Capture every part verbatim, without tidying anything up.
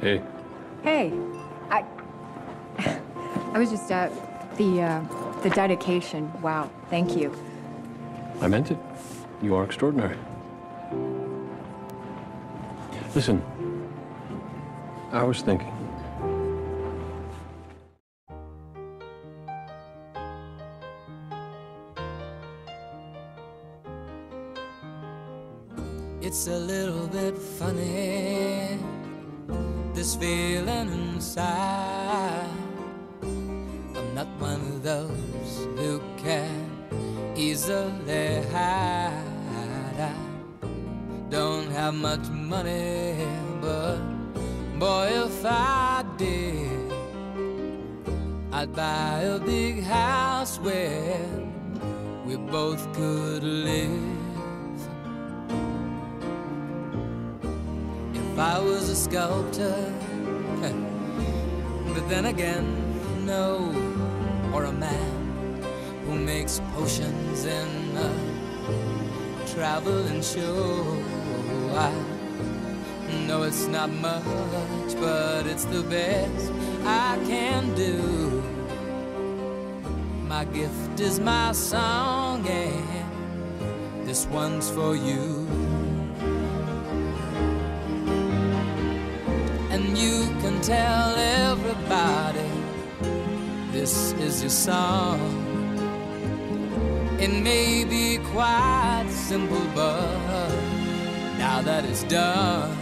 Hey. Hey. I I was just uh the uh the dedication. Wow, thank you. I meant it. You are extraordinary. Listen. I was thinking. It's a little bit funny, this feeling inside. I'm not one of those who can easily hide. I don't have much money, but boy, if I did, I'd buy a big house where we both could live. If I was a sculptor, but then again, no, or a man who makes potions in a traveling show. I know it's not much, but it's the best I can do. My gift is my song, and this one's for you. And you can tell everybody this is your song. It may be quite simple, but now that it's done,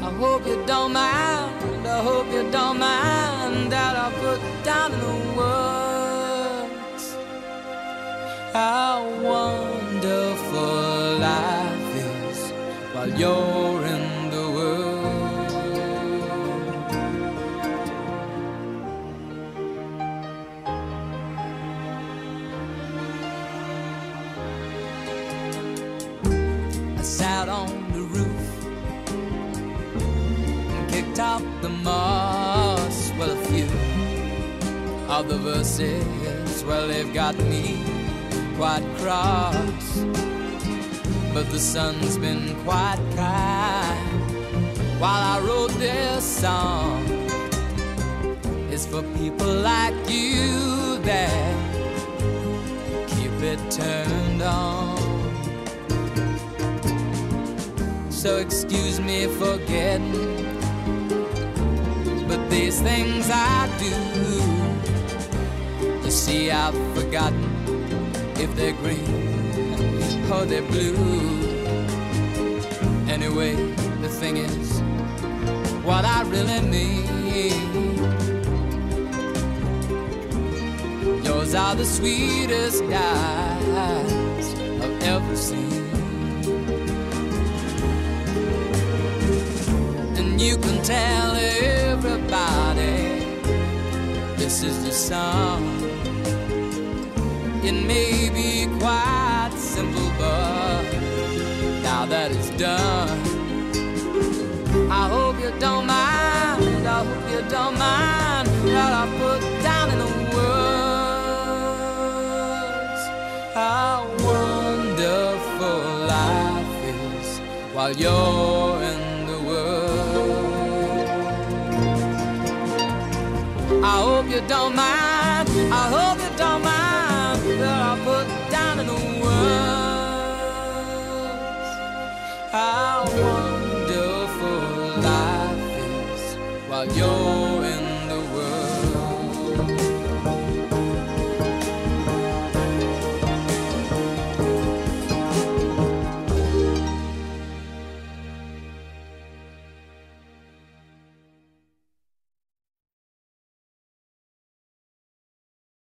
I hope you don't mind, I hope you don't mind that I put down in the words how wonderful life is while you're in. Out on the roof and kicked out the moss. Well, a few of the verses, well, they've got me quite cross, but the sun's been quite kind while I wrote this song. It's for people like you that keep it turned on. So excuse me for getting, but these things I do, you see I've forgotten if they're green or they're blue. Anyway, the thing is, what I really mean, yours are the sweetest eyes I've ever seen. You can tell everybody this is the song. It may be quite simple, but now that it's done, I hope you don't mind, I hope you don't mind that I put down in the words how wonderful life is while you're in. I hope you don't mind, I hope you don't mind that I put down in the words how wonderful life is while you're.